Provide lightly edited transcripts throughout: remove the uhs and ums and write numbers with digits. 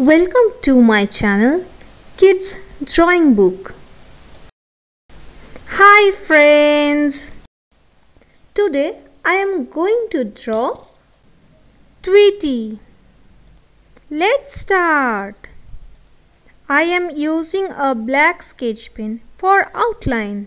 Welcome to my channel, Kids Drawing Book. Hi friends! Today I am going to draw Tweety. Let's start. I am using a black sketch pen for outline.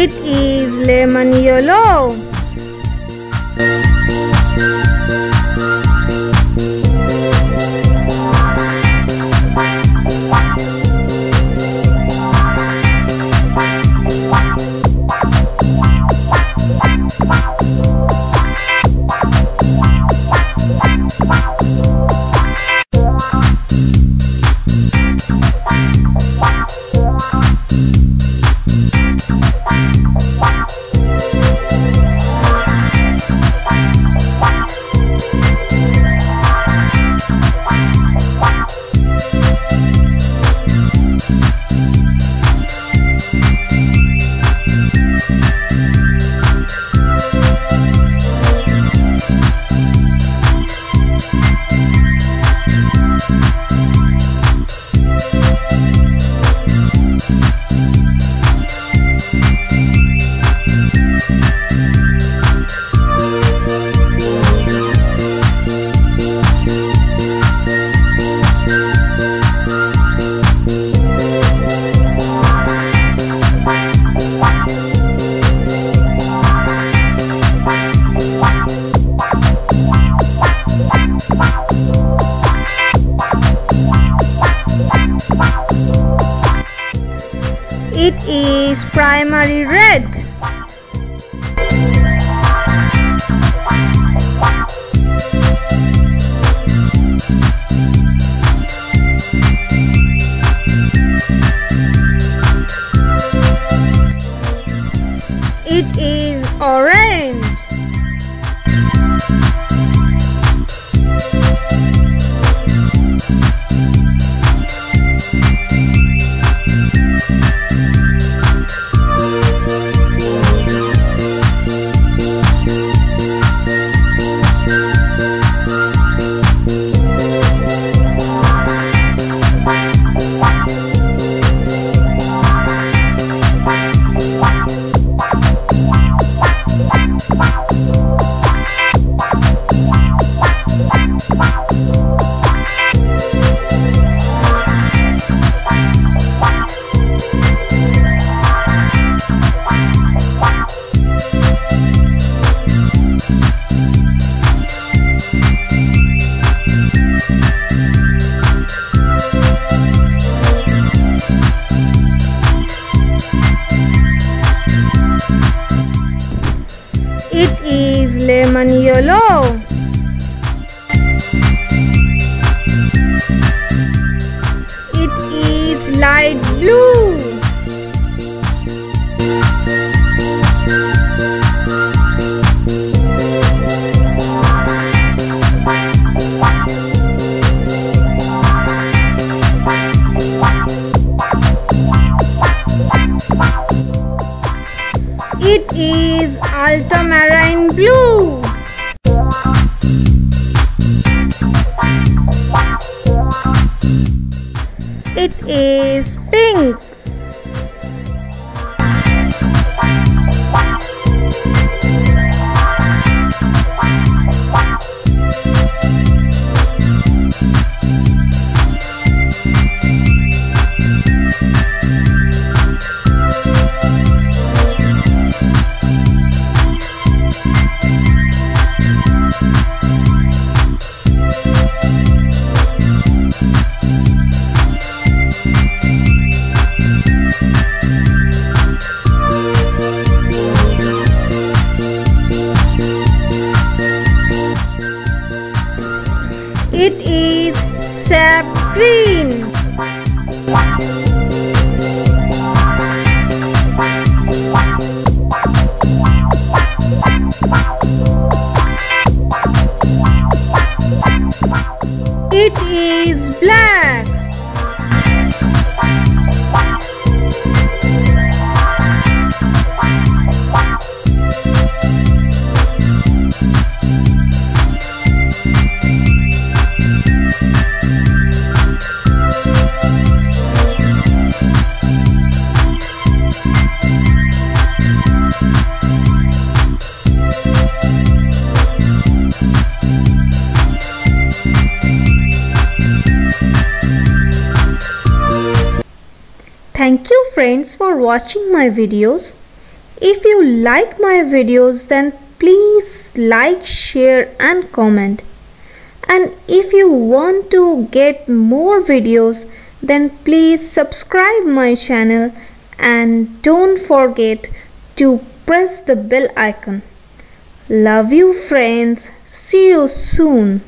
It is lemon yellow. It is primary red. It is orange. is pink. It is saffron. It is black. Thank you friends for watching my videos. If you like my videos, then please like, share and comment. And if you want to get more videos, then please subscribe my channel and don't forget to press the bell icon. Love you friends. See you soon.